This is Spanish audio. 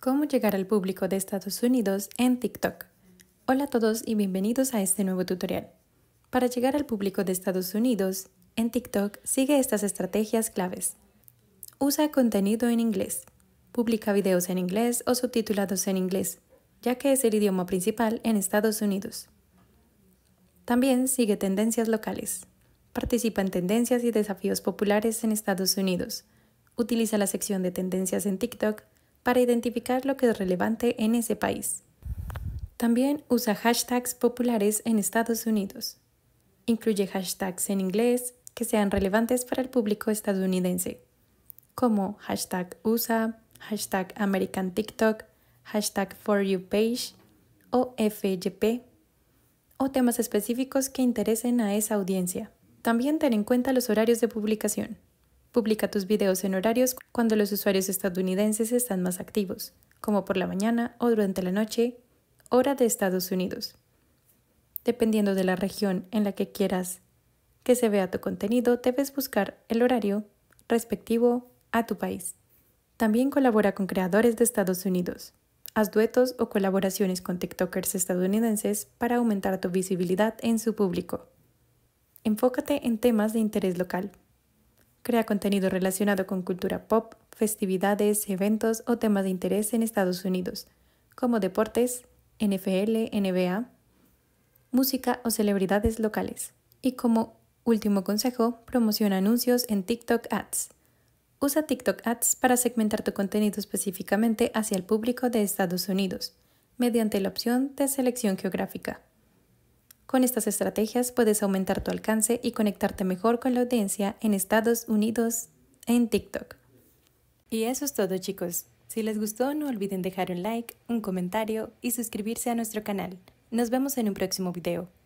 Cómo llegar al público de Estados Unidos en TikTok. Hola a todos y bienvenidos a este nuevo tutorial. Para llegar al público de Estados Unidos en TikTok, sigue estas estrategias claves. Usa contenido en inglés. Publica videos en inglés o subtitulados en inglés, ya que es el idioma principal en Estados Unidos. También sigue tendencias locales. Participa en tendencias y desafíos populares en Estados Unidos. Utiliza la sección de tendencias en TikTok para identificar lo que es relevante en ese país. También usa hashtags populares en Estados Unidos. Incluye hashtags en inglés que sean relevantes para el público estadounidense, como hashtag USA, hashtag American TikTok, hashtag For You Page o FYP, o temas específicos que interesen a esa audiencia. También ten en cuenta los horarios de publicación. Publica tus videos en horarios cuando los usuarios estadounidenses están más activos, como por la mañana o durante la noche, hora de Estados Unidos. Dependiendo de la región en la que quieras que se vea tu contenido, debes buscar el horario respectivo a tu país. También colabora con creadores de Estados Unidos. Haz duetos o colaboraciones con TikTokers estadounidenses para aumentar tu visibilidad en su público. Enfócate en temas de interés local. Crea contenido relacionado con cultura pop, festividades, eventos o temas de interés en Estados Unidos, como deportes, NFL, NBA, música o celebridades locales. Y como último consejo, promociona anuncios en TikTok Ads. Usa TikTok Ads para segmentar tu contenido específicamente hacia el público de Estados Unidos, mediante la opción de selección geográfica. Con estas estrategias puedes aumentar tu alcance y conectarte mejor con la audiencia en Estados Unidos en TikTok. Y eso es todo, chicos. Si les gustó, no olviden dejar un like, un comentario y suscribirse a nuestro canal. Nos vemos en un próximo video.